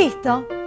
Listo.